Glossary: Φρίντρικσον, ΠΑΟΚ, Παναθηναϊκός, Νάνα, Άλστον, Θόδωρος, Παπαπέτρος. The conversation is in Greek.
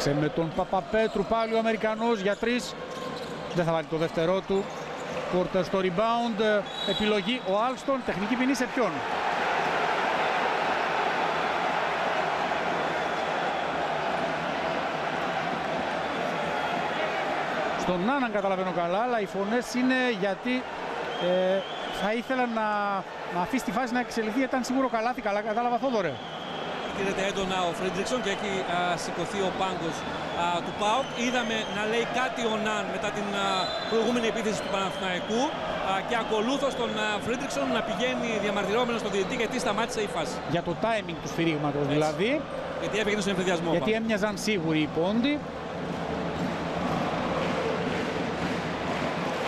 Έπαιξε με τον Παπαπέτρου πάλι ο Αμερικανός για τρεις. Δεν θα βάλει το δεύτερό του. Πόρτα στο rebound. Επιλογή ο Άλστον. Τεχνική ποινή σε ποιον? Στον Νάνα, καταλαβαίνω καλά, αλλά οι φωνές είναι γιατί θα ήθελα να αφήσει τη φάση να εξελιχθεί. Ήταν σίγουρο καλάθι, καλά κατάλαβα Θόδωρε. Κοίταται έντονα ο Φρίντρικσον και έχει σηκωθεί ο πάγκος του ΠΑΟΚ. Είδαμε να λέει κάτι ο Ναν μετά την προηγούμενη επίθεση του Παναθηναϊκού και ακολούθως τον Φρίντρικσον να πηγαίνει διαμαρτυρώμενο στον διαιτητή γιατί σταμάτησε η φάση. Για το timing του σφυρίγματος δηλαδή. Γιατί έπαιγε στον εμφυδιασμό. Γιατί έμοιαζαν σίγουροι οι πόντοι.